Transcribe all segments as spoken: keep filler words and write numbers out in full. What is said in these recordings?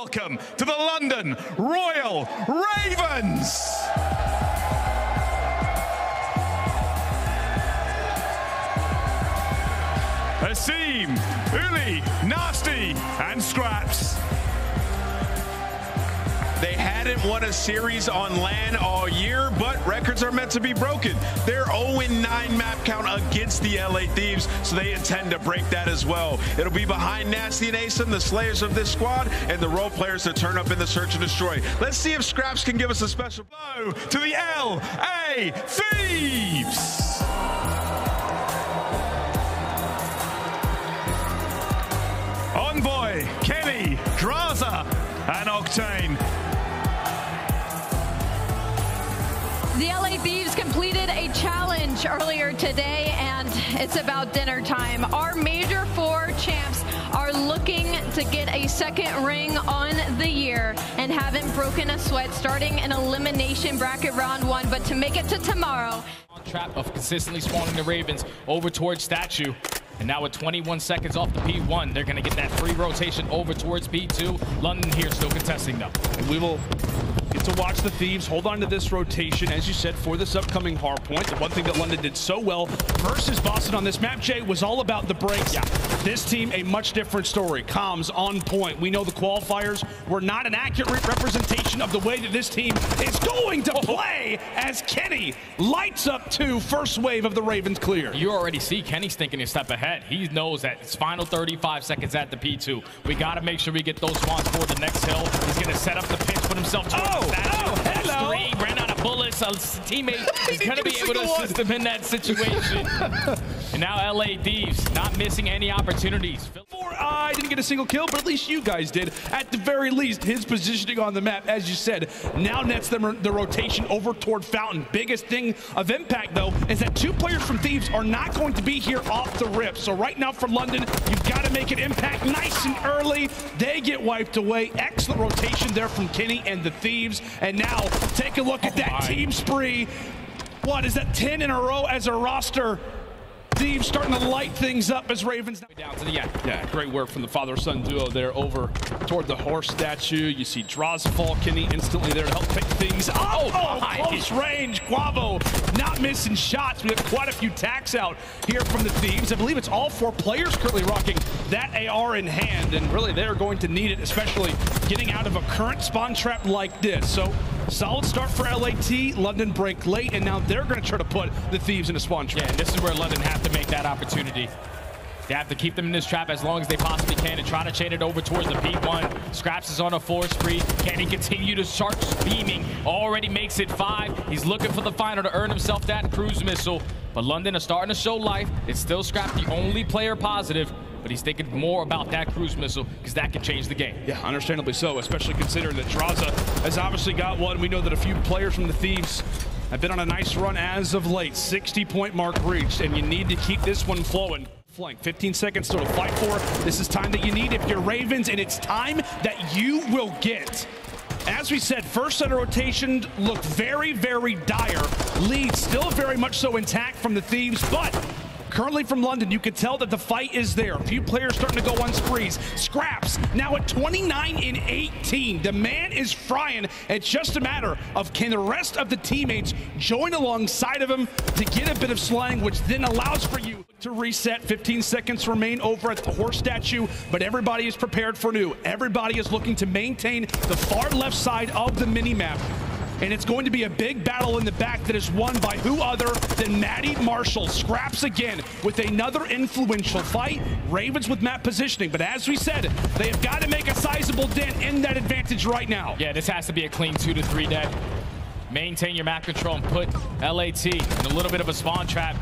welcome to the London Royal Ravens. Asim, Uli, Nasty, and Scraps. They hadn't won a series on land all year, but records are meant to be broken. They're oh and nine map count against the L A Thieves, so they intend to break that as well. It'll be behind Nasty and Asim, the slayers of this squad, and the role players that turn up in the search and destroy. Let's see if Scraps can give us a special blow to the L A Thieves. Envoy, Kenny, Draza, and Octane. The L A Thieves completed a challenge earlier today, and it's about dinner time. Our Major Four champs are looking to get a second ring on the year and haven't broken a sweat starting an elimination bracket round one, but to make it to tomorrow. On trap of consistently spawning the Ravens over towards Statue. And now with twenty-one seconds off the P one, they're gonna get that free rotation over towards P two. London here still contesting them. And we will get to watch the Thieves hold on to this rotation, as you said, for this upcoming hard point. The one thing that London did so well versus Boston on this map, Jay, was all about the breaks. Yeah. This team, a much different story. Comms on point. We know the qualifiers were not an accurate representation of the way that this team is going to play, as Kenny lights up two, first wave of the Ravens clear. You already see Kenny's thinking a step ahead. He knows that it's final thirty-five seconds at the P two. We got to make sure we get those spawns for the next hill. He's going to set up the pitch, put himself to oh, oh, hello. Three, ran out of bullets. A teammate is going to be able to assist him in that situation. And now L A Thieves not missing any opportunity. Opportunities. four I didn't get a single kill, but at least you guys did. At the very least, his positioning on the map, as you said, now nets them the rotation over toward Fountain. Biggest thing of impact, though, is that two players from Thieves are not going to be here off the rip. So right now for London, you've got to make an impact nice and early. They get wiped away. Excellent rotation there from Kenny and the Thieves. And now take a look oh at that my. team spree. What is that, ten in a row as a roster? Thieves starting to light things up as Ravens down to the end. Yeah, great work from the father-son duo there over toward the horse statue. You see Draza fall, Kenny instantly there to help pick things up. Oh, oh close range. Guavo not missing shots. We have quite a few tacks out here from the Thieves. I believe it's all four players currently rocking that A R in hand, and really they're going to need it, especially getting out of a current spawn trap like this. So solid start for L A T. London break late, and now they're going to try to put the Thieves in a spawn trap. Yeah, and this is where London have to make that opportunity. They have to keep them in this trap as long as they possibly can and try to chain it over towards the P one. Scraps is on a force free. Can he continue to shark beaming? Already makes it five. He's looking for the final to earn himself that cruise missile. But London is starting to show life. It's still Scrap, the only player positive. But he's thinking more about that cruise missile because that could change the game. Yeah, understandably so, especially considering that Draza has obviously got one. We know that a few players from the Thieves have been on a nice run as of late. sixty point mark reached, and you need to keep this one flowing. Flank, fifteen seconds still to fight for. This is time that you need if you're Ravens, and it's time that you will get. As we said, first set of rotation looked very, very dire. Lead still very much so intact from the Thieves, but currently from London, you can tell that the fight is there. A few players starting to go on sprees. Scraps now at twenty-nine and eighteen. The man is frying. It's just a matter of can the rest of the teammates join alongside of him to get a bit of slang, which then allows for you to reset. fifteen seconds remain over at the horse statue, but everybody is prepared for new. Everybody is looking to maintain the far left side of the minimap. And it's going to be a big battle in the back that is won by who other than Maddie Marshall. Scraps again with another influential fight. Ravens with map positioning. But as we said, they have got to make a sizable dent in that advantage right now. Yeah, this has to be a clean two to three dead. Maintain your map control and put L A T in a little bit of a spawn trap.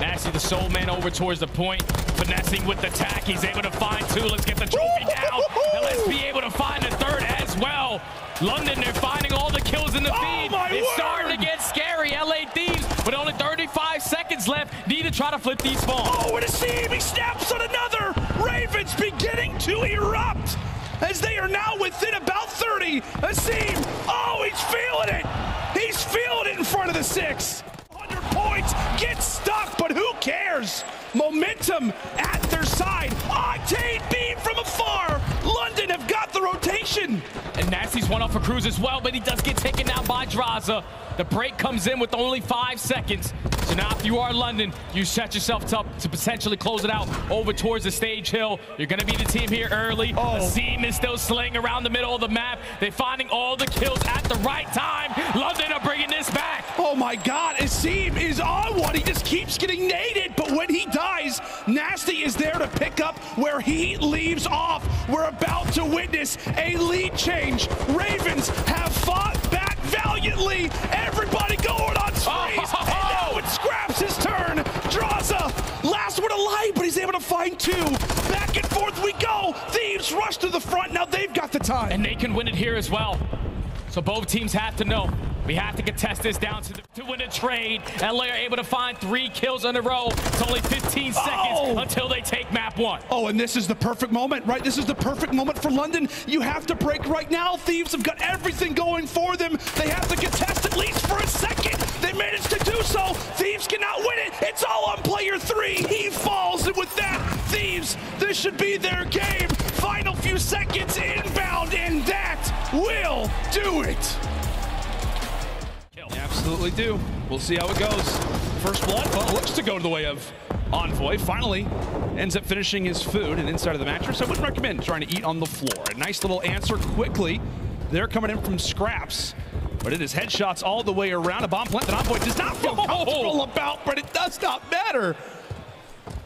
Nasty, the soul man, over towards the point. Finessing with the tack. He's able to find two. Let's get the trophy down. And let's be able to find the third as well. London, they're finding all the kills in the feed. Oh, it's word. starting to get scary. L A Thieves, with only thirty-five seconds left, need to try to flip these spawns. Oh, and Asim, he snaps on another. Ravens beginning to erupt as they are now within about thirty. Asim, oh, he's feeling it. He's feeling it in front of the six. one hundred points, gets stuck, but who cares? Momentum at their side. Octane beam from afar. London have got the rotation. rotation. And Nasty's one off for Cruz as well, but he does get taken down by Draza. The break comes in with only five seconds. So now if you are London, you set yourself up to potentially close it out over towards the stage hill. You're going to be the team here early. Oh. Asim is still slaying around the middle of the map. They're finding all the kills at the right time. London are bringing this back. Oh my God, Asim is on one. He just keeps getting naded, but when he dies, Nasty is there to pick up where he leaves off. We're about to witness a lead change. Ravens have fought back valiantly. Everybody going on sprees. Oh. And now it's Scraps' turn. Draza, last one alive, but he's able to find two. Back and forth we go. Thieves rush to the front. Now they've got the time. And they can win it here as well. So both teams have to know. We have to contest this down to, the, to win a trade. L A are able to find three kills in a row. It's only fifteen seconds oh. until they take map one. Oh, and this is the perfect moment, right? This is the perfect moment for London. You have to break right now. Thieves have got everything going for them. They have to contest at least for a second. They managed to do so. Thieves cannot win it. It's all on player three. He falls, and with that, Thieves, this should be their game. Final few seconds inbound, and that will do it. Absolutely do. We'll see how it goes. First blood, well, looks to go to the way of Envoy. Finally ends up finishing his food and inside of the mattress. I wouldn't recommend trying to eat on the floor. A nice little answer quickly. They're coming in from Scraps, but it is headshots all the way around. A bomb plant that Envoy does not feel comfortable about, but it does not matter.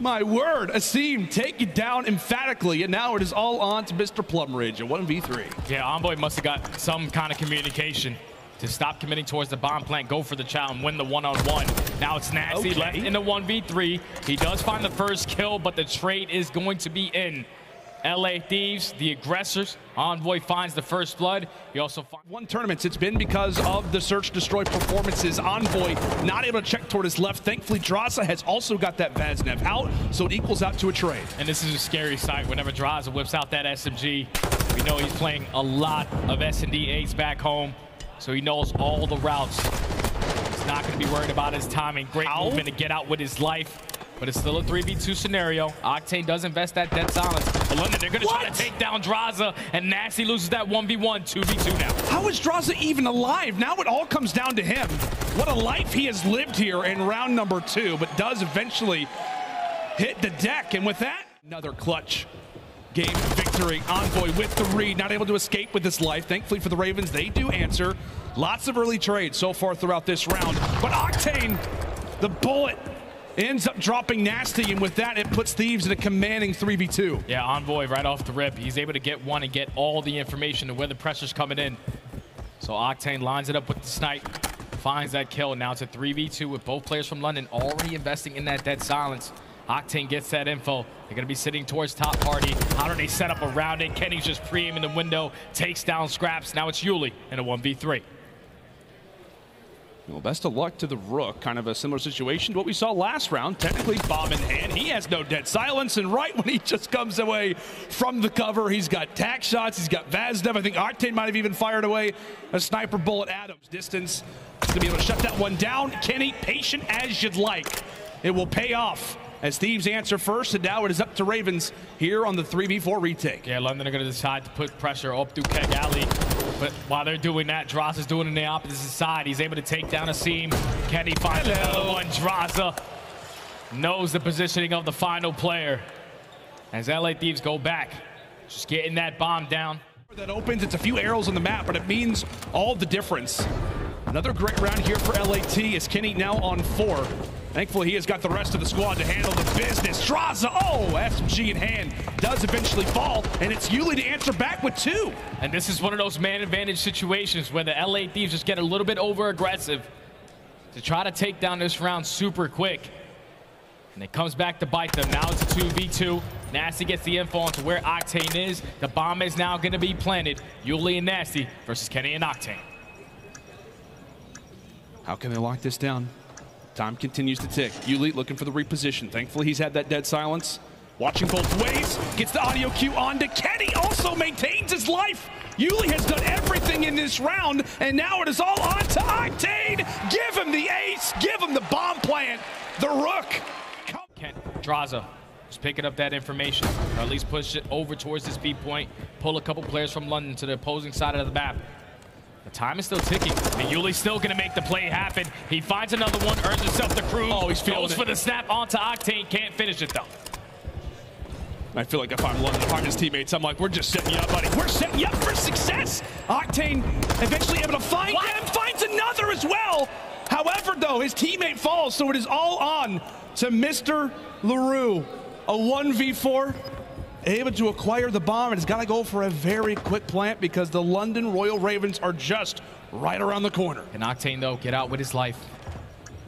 My word, Asim, take it down emphatically, and now it is all on to Mister Plumridge, a one v three. Yeah, Envoy must have got some kind of communication to stop committing towards the bomb plant, go for the child, and win the one-on-one. Now it's Nasty okay. left in the one v three. He does find the first kill, but the trade is going to be in. L A Thieves, the aggressors. Envoy finds the first blood. He also finds one tournaments. It's been because of the search destroy performances. Envoy not able to check toward his left. Thankfully, Draza has also got that Vaznev out, so it equals out to a trade. And this is a scary sight whenever Draza whips out that S M G. We know he's playing a lot of S and D eights back home, so he knows all the routes. He's not going to be worried about his timing. Great Ow. movement to get out with his life. But it's still a three v two scenario. Octane does invest that dead silence. But London, they're going to try to take down Draza. And Nasty loses that one v one, two v two now. How is Draza even alive? Now it all comes down to him. What a life he has lived here in round number two, but does eventually hit the deck. And with that, another clutch game victory. Envoy with the read, not able to escape with this life. Thankfully for the Ravens, they do answer. Lots of early trades so far throughout this round. But Octane, the bullet, ends up dropping Nasty, and with that, it puts Thieves in a commanding three v two. Yeah, Envoy right off the rip. He's able to get one and get all the information of where the pressure's coming in. So Octane lines it up with the snipe, finds that kill. Now it's a three v two with both players from London already investing in that dead silence. Octane gets that info. They're going to be sitting towards top party. How do they set up around it? Kenny's just pre-aim in the window, takes down Scraps. Now it's Uli in a one v three. Well, best of luck to the Rook. Kind of a similar situation to what we saw last round. Technically, bomb in hand. He has no dead silence. And right when he just comes away from the cover, he's got tack shots. He's got Vaznev. I think Octane might have even fired away a sniper bullet at him. Distance is going to be able to shut that one down. Kenny, patient as you'd like. It will pay off as Thieves answer first, and now it is up to Ravens here on the three v four retake. Yeah, London are going to decide to put pressure up through Keg Alley, but while they're doing that, Draza's doing it on the opposite side. He's able to take down Asim. Kenny finds another one. Draza knows the positioning of the final player. As L A Thieves go back, just getting that bomb down. That opens, it's a few arrows on the map, but it means all the difference. Another great round here for L A T as Kenny now on four. Thankfully, he has got the rest of the squad to handle the business. Draza, oh, S M G in hand, does eventually fall, and it's Uli to answer back with two. And this is one of those man advantage situations where the L A Thieves just get a little bit over aggressive to try to take down this round super quick. And it comes back to bite them. Now it's a two v two. Nasty gets the info onto where Octane is. The bomb is now going to be planted. Uli and Nasty versus Kenny and Octane. How can they lock this down? Time continues to tick. Uli looking for the reposition. Thankfully, he's had that dead silence. Watching both ways, gets the audio cue on to Kenny, also maintains his life. Uli has done everything in this round, and now it is all on to Octane. Give him the ace, give him the bomb plant, the Rook. Draza Just picking up that information, or at least push it over towards this B point. Pull a couple players from London to the opposing side of the map. The time is still ticking. And Yuli's still gonna make the play happen. He finds another one, earns himself the cruise. Oh, he's feeling it. Goes for the snap onto Octane, can't finish it though. I feel like if I'm London, if I'm his teammates, I'm like, we're just setting you up, buddy. We're setting you up for success. Octane eventually able to find what? him, finds another as well. However, though, his teammate falls, so it is all on to Mister LaRue. A one v four, able to acquire the bomb, and it's got to go for a very quick plant because the London Royal Ravens are just right around the corner. And Octane, though, get out with his life.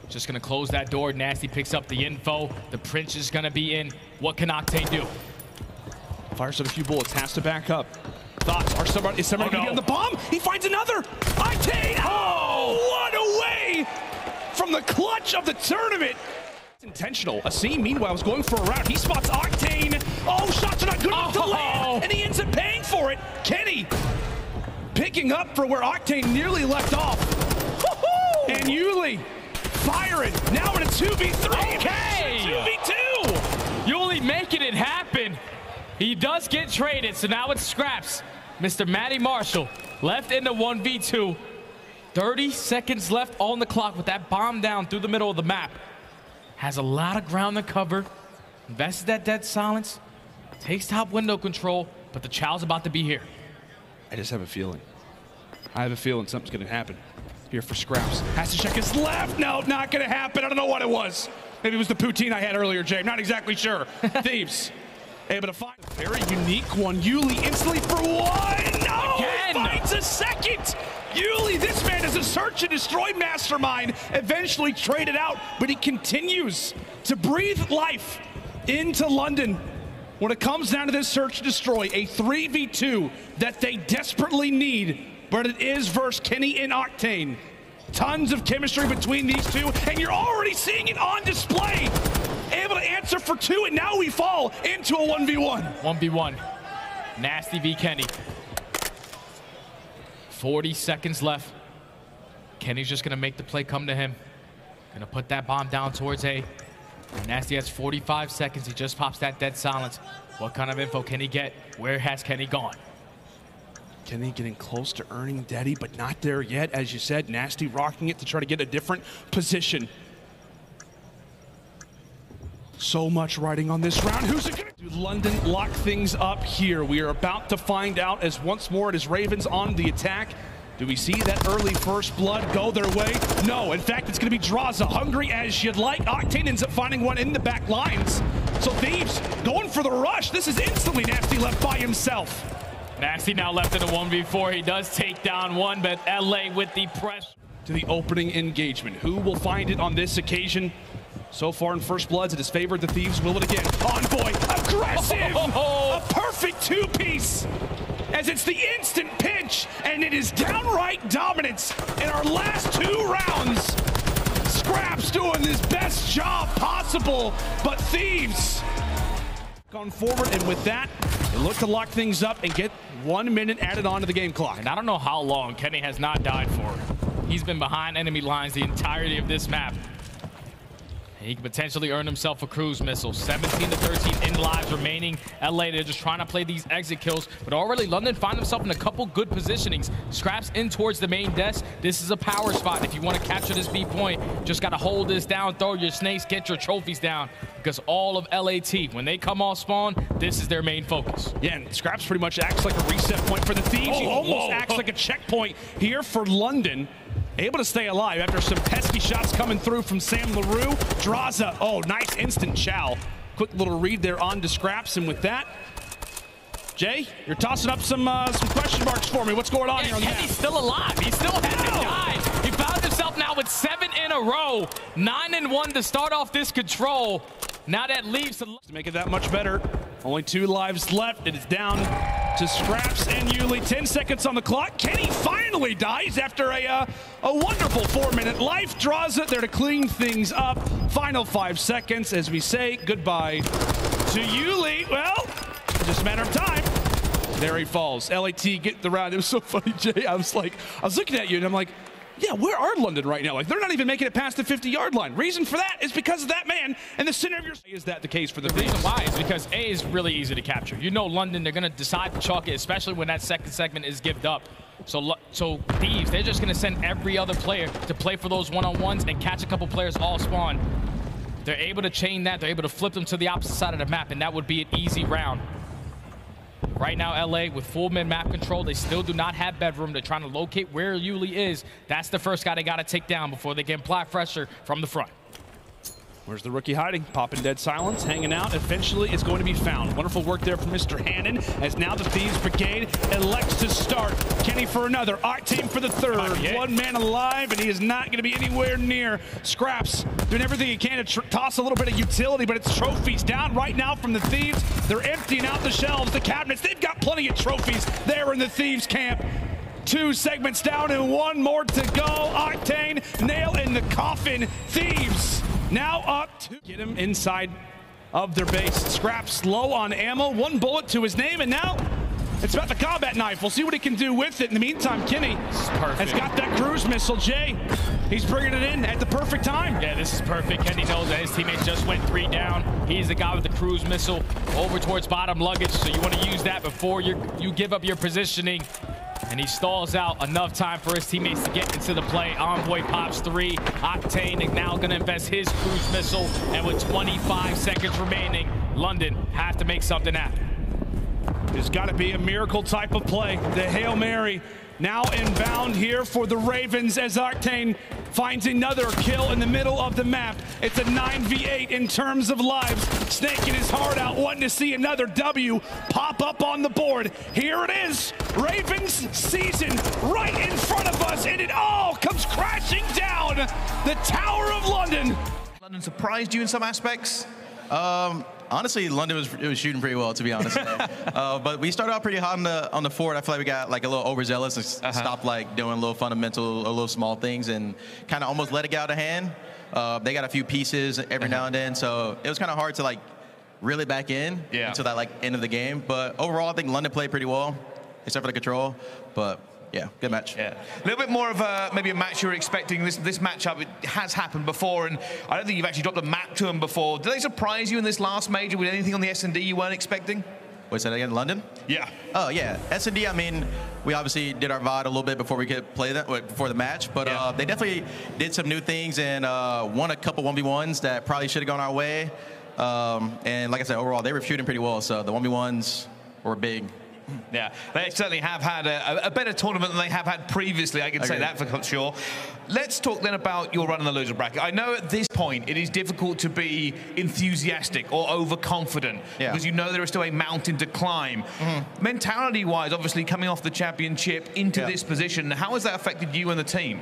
Just going to close that door. Nasty picks up the info. The Prince is going to be in. What can Octane do? Fires up a few bullets, has to back up. Thoughts, are somebody, is somebody oh, going to no. get on the bomb? He finds another! Octane! Oh, what away from the clutch of the tournament! Intentional. Asim, meanwhile, is going for a round. He spots Octane. Oh, shots are not good enough oh. to land, and he ends up paying for it. Kenny picking up for where Octane nearly left off. And Uli firing. Now in a two v three. Okay! two v two! Uli making it happen. He does get traded, so now it's Scraps. Mister Matty Marshall left in the one v two. thirty seconds left on the clock with that bomb down through the middle of the map. Has a lot of ground to cover, invested that dead silence, takes top window control, but the child's about to be here. I just have a feeling. I have a feeling something's gonna happen here for Scraps. Has to check his left. No, not gonna happen. I don't know what it was. Maybe it was the poutine I had earlier, Jay. I'm not exactly sure. Thieves able to find a very unique one. Uli instantly for one. No, Again. He finds a second. Uli, this man is a search and destroy mastermind, eventually traded out, but he continues to breathe life into London. When it comes down to this search and destroy, a three v two that they desperately need, but it is versus Kenny and Octane. Tons of chemistry between these two, and you're already seeing it on display. Able to answer for two, and now we fall into a one v one. one v one. Nasty v Kenny. forty seconds left. Kenny's just gonna make the play come to him. Gonna put that bomb down towards A. Nasty has forty-five seconds. He just pops that dead silence. What kind of info can he get? Where has Kenny gone? Kenny getting close to earning Daddy, but not there yet. As you said, Nasty rocking it to try to get a different position. So much riding on this round. Who's it gonna do? London lock things up here. We are about to find out as once more it is Ravens on the attack. Do we see that early first blood go their way? No, in fact, it's gonna be Draza, hungry as you'd like. Octane ends up finding one in the back lines. So Thieves going for the rush. This is instantly Nasty left by himself. Nasty now left in a one v four. He does take down one, but L A with the pressure. To the opening engagement. Who will find it on this occasion? So far in first bloods, it is favored. The Thieves will it again. Envoy, aggressive! Oh. A perfect two-piece, as it's the instant pinch, and it is downright dominance in our last two rounds. Scraps doing his best job possible, but Thieves gone forward, and with that, they look to lock things up and get one minute added onto the game clock. And I don't know how long Kenny has not died for. He's been behind enemy lines the entirety of this map. He can potentially earn himself a cruise missile. seventeen to thirteen in lives remaining. L A, they're just trying to play these exit kills, but already London find himself in a couple good positionings. Scraps in towards the main desk. This is a power spot. If you want to capture this B point, just got to hold this down, throw your snakes, get your trophies down, because all of L A T, when they come off spawn, this is their main focus. Yeah, and Scraps pretty much acts like a reset point for the Thieves. Oh, he almost whoa. acts like a checkpoint here for London. Able to stay alive after some pesky shots coming through from Sam LaRue. Draza, oh, nice instant chow. Quick little read there on to Scraps, and with that, Jay, you're tossing up some uh, some question marks for me. What's going on and, here? On and he's still alive. He still hasn't no. died. He found himself now with seven in a row. Nine and one to start off this control. Now that leaves to make it that much better. Only two lives left. It is down to Scraps and Uli. ten seconds on the clock. Kenny finally dies after a uh, a wonderful four-minute life. Draza there to clean things up. Final five seconds as we say goodbye to Uli. Well, just a matter of time. There he falls. L A T get the round. It was so funny, Jay. I was like, I was looking at you and I'm like, yeah, where are London right now? Like, they're not even making it past the fifty yard line. Reason for that is because of that man and the center of your... Is that the case for the... The reason why is because A is really easy to capture. You know London, they're going to decide to chalk it, especially when that second segment is given up. So, so Thieves, they're just going to send every other player to play for those one-on-ones and catch a couple players all spawn. They're able to chain that. They're able to flip them to the opposite side of the map, and that would be an easy round. Right now, L A, with full mid-map control, they still do not have bedroom. They're trying to locate where Uli is. That's the first guy they got to take down before they can apply pressure from the front. Where's the rookie hiding? Popping dead silence, hanging out. Eventually, it's going to be found. Wonderful work there from Mister Hannon, as now the Thieves Brigade elects to start. Kenny for another, Octane for the third. One man alive, and he is not going to be anywhere near. Scraps doing everything he can to toss a little bit of utility, but it's trophies down right now from the Thieves. They're emptying out the shelves, the cabinets. They've got plenty of trophies there in the Thieves camp. Two segments down and one more to go. Octane, nail in the coffin. Thieves now up to get him inside of their base. Scraps low on ammo, one bullet to his name, and now it's about the combat knife. We'll see what he can do with it. In the meantime, Kenny has got that cruise missile. Jay, he's bringing it in at the perfect time. Yeah, this is perfect. Kenny knows that his teammates just went three down. He's the guy with the cruise missile over towards bottom luggage, so you want to use that before you you give up your positioning. And he stalls out enough time for his teammates to get into the play. Envoy pops three. Octane now going to invest his cruise missile. And with twenty-five seconds remaining, London have to make something happen. There's got to be a miracle type of play. The Hail Mary now inbound here for the Ravens as Octane finds another kill in the middle of the map. It's a nine v eight in terms of lives. Snaking his heart out, wanting to see another W pop up on the board. Here it is, Ravens season right in front of us, and it all comes crashing down. The Tower of London. London surprised you in some aspects? Um, honestly, London was, it was shooting pretty well, to be honest. uh, but we started out pretty hot on the, on the forward. I feel like we got like a little overzealous and uh-huh. stopped like doing little fundamental, little small things, and kind of almost let it get out of hand. Uh, they got a few pieces every uh-huh. now and then, so it was kind of hard to like reel it back in yeah. until that like end of the game. But overall, I think London played pretty well, except for the control. But yeah, good match. Yeah, a little bit more of a, maybe a match you were expecting. This this matchup, it has happened before, and I don't think you've actually dropped a map to them before. Did they surprise you in this last major with anything on the S and D you weren't expecting? Wait, say that again, London? Yeah. Oh, yeah. S and D, I mean, we obviously did our V O D a little bit before we could play that, before the match, but yeah. uh, they definitely did some new things and uh, won a couple one v ones that probably should have gone our way. Um, and like I said, overall, they were shooting pretty well, so the one v ones were big. Yeah, they certainly have had a, a better tournament than they have had previously. I can say that for sure. Let's talk then about your run in the loser bracket. I know at this point it is difficult to be enthusiastic or overconfident yeah. because you know there is still a mountain to climb. Mm-hmm. Mentality-wise, obviously coming off the championship into yeah. this position, how has that affected you and the team?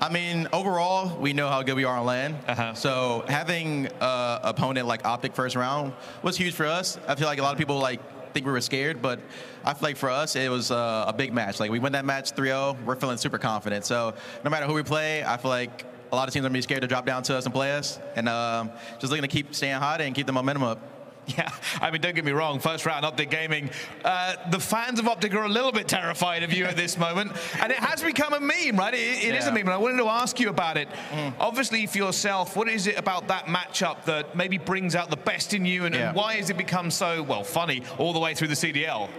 I mean, overall, we know how good we are on land. Uh-huh. So having an opponent like Optic first round was huge for us. I feel like a lot of people like think we were scared, but I feel like for us it was uh, a big match. Like we won that match three oh, we're feeling super confident. So no matter who we play, I feel like a lot of teams are gonna be scared to drop down to us and play us, and um, just looking to keep staying hot and keep the momentum up. Yeah, I mean, don't get me wrong, first round Optic Gaming, uh, the fans of Optic are a little bit terrified of you at this moment, and it has become a meme, right? It, it yeah. is a meme, and I wanted to ask you about it. Mm. Obviously, for yourself, what is it about that matchup that maybe brings out the best in you, and, yeah. and why has it become so, well, funny all the way through the C D L?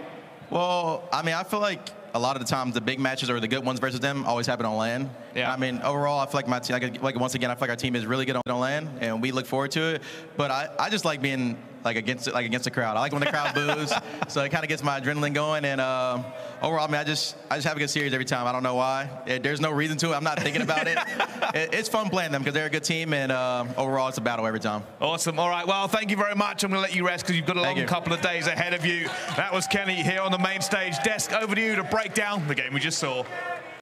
Well, I mean, I feel like a lot of the times the big matches or the good ones versus them always happen on land. Yeah. I mean, overall, I feel like my team, like, like once again, I feel like our team is really good on, on land, and we look forward to it. But I, I just like being like against like against the crowd. I like when the crowd boos, so it kind of gets my adrenaline going. And um, overall, I mean, I just I just have a good series every time. I don't know why. It, there's no reason to it. I'm not thinking about it. it. It's fun playing them because they're a good team, and um, overall, it's a battle every time. Awesome. All right. Well, thank you very much. I'm gonna let you rest because you've got a long couple of days ahead of you. That was Kenny here on the main stage desk. Over to you to break down the game we just saw.